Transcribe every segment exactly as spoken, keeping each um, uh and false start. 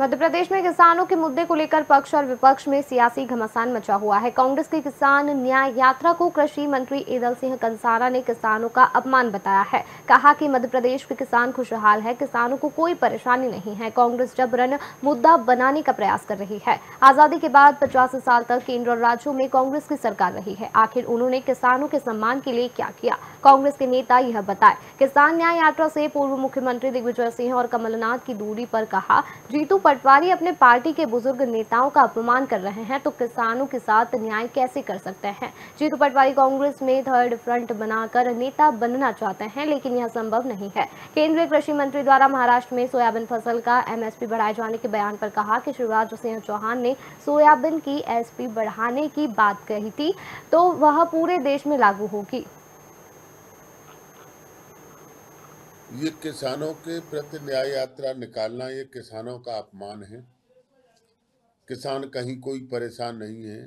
मध्य प्रदेश में किसानों के मुद्दे को लेकर पक्ष और विपक्ष में सियासी घमासान मचा हुआ है। कांग्रेस की किसान न्याय यात्रा को कृषि मंत्री इंदर सिंह कंसाना ने किसानों का अपमान बताया है। कहा कि मध्य प्रदेश के किसान खुशहाल है, किसानों को कोई परेशानी नहीं है। कांग्रेस जबरन मुद्दा बनाने का प्रयास कर रही है। आजादी के बाद पचास साल तक केंद्र और राज्यों में कांग्रेस की सरकार रही है। आखिर उन्होंने किसानों के सम्मान के लिए क्या किया? कांग्रेस के नेता यह बताए। किसान न्याय यात्रा से पूर्व मुख्यमंत्री दिग्विजय सिंह और कमलनाथ की दूरी पर कहा, जीतू पटवारी अपने पार्टी के बुजुर्ग नेताओं का अपमान कर रहे हैं तो किसानों के साथ न्याय कैसे कर सकते हैं? जीतू पटवारी कांग्रेस में थर्ड फ्रंट बनाकर नेता बनना चाहते हैं, लेकिन यह संभव नहीं है। केंद्रीय कृषि मंत्री द्वारा महाराष्ट्र में सोयाबीन फसल का एम एस पी बढ़ाए जाने के बयान पर कहा कि शिवराज सिंह चौहान ने सोयाबीन की एस पी बढ़ाने की बात कही थी तो वह पूरे देश में लागू होगी। ये किसानों के प्रति न्याय यात्रा निकालना ये किसानों का अपमान है। किसान कहीं कोई परेशान नहीं है।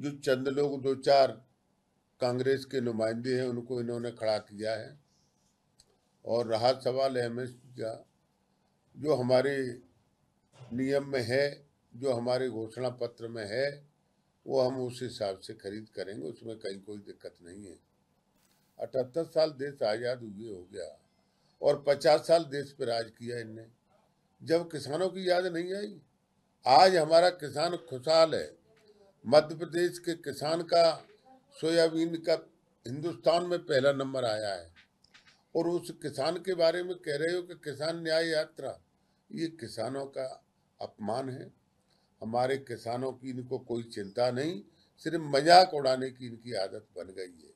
जो चंद लोग दो चार कांग्रेस के नुमाइंदे हैं उनको इन्होंने खड़ा किया है। और रहा सवाल एम एस पी का, जो हमारे नियम में है, जो हमारे घोषणा पत्र में है, वो हम उस हिसाब से खरीद करेंगे। उसमें कहीं कोई दिक्कत नहीं है। अठहत्तर साल देश आज़ाद हुए हो गया और पचास साल देश पर राज किया इनने। जब किसानों की याद नहीं आई? आज हमारा किसान खुशहाल है। मध्य प्रदेश के किसान का सोयाबीन का हिंदुस्तान में पहला नंबर आया है। और उस किसान के बारे में कह रहे हो कि किसान न्याय यात्रा, ये किसानों का अपमान है। हमारे किसानों की इनको कोई चिंता नहीं, सिर्फ मजाक उड़ाने की इनकी आदत बन गई है।